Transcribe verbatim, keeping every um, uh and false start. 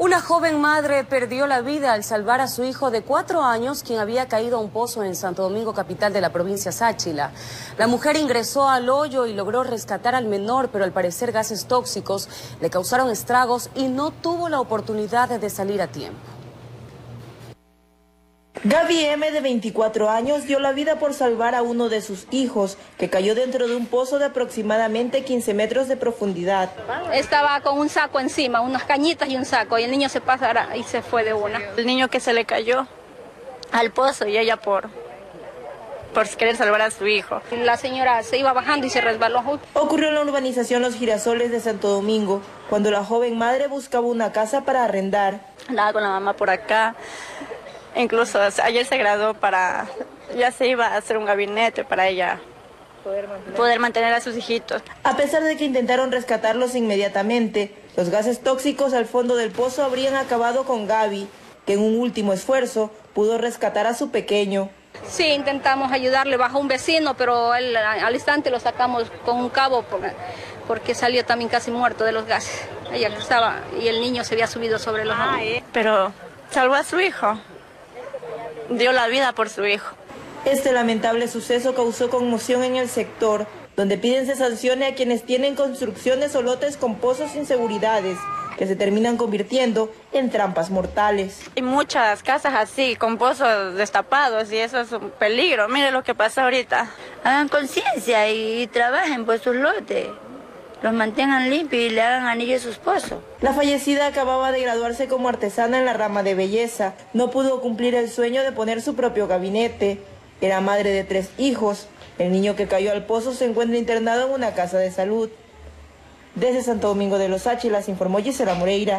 Una joven madre perdió la vida al salvar a su hijo de cuatro años, quien había caído a un pozo en Santo Domingo, capital de la provincia Sáchila. La mujer ingresó al hoyo y logró rescatar al menor, pero al parecer gases tóxicos le causaron estragos y no tuvo la oportunidad de salir a tiempo. Gaby M, de veinticuatro años, dio la vida por salvar a uno de sus hijos, que cayó dentro de un pozo de aproximadamente quince metros de profundidad. Estaba con un saco encima, unas cañitas y un saco, y el niño se pasara y se fue de una. El niño que se le cayó al pozo y ella por... por querer salvar a su hijo. La señora se iba bajando y se resbaló. Ocurrió en la urbanización Los Girasoles de Santo Domingo, cuando la joven madre buscaba una casa para arrendar. Andaba con la mamá por acá. Incluso ayer se graduó para, ya se iba a hacer un gabinete para ella poder mantener. poder mantener a sus hijitos. A pesar de que intentaron rescatarlos inmediatamente, los gases tóxicos al fondo del pozo habrían acabado con Gaby, que en un último esfuerzo pudo rescatar a su pequeño. Sí, intentamos ayudarle, bajó un vecino, pero él, al instante lo sacamos con un cabo porque salió también casi muerto de los gases. Ella estaba y el niño se había subido sobre los hombros. Ah, ¿eh? Pero salvó a su hijo. Dio la vida por su hijo. Este lamentable suceso causó conmoción en el sector, donde piden se sancione a quienes tienen construcciones o lotes con pozos sin seguridades, que se terminan convirtiendo en trampas mortales. Hay muchas casas así, con pozos destapados, y eso es un peligro. Mire lo que pasa ahorita. Hagan conciencia y trabajen por sus lotes. Los mantengan limpios y le hagan anillo a sus pozos. La fallecida acababa de graduarse como artesana en la rama de belleza. No pudo cumplir el sueño de poner su propio gabinete. Era madre de tres hijos. El niño que cayó al pozo se encuentra internado en una casa de salud. Desde Santo Domingo de los Sáchilas, informó Gisela Moreira.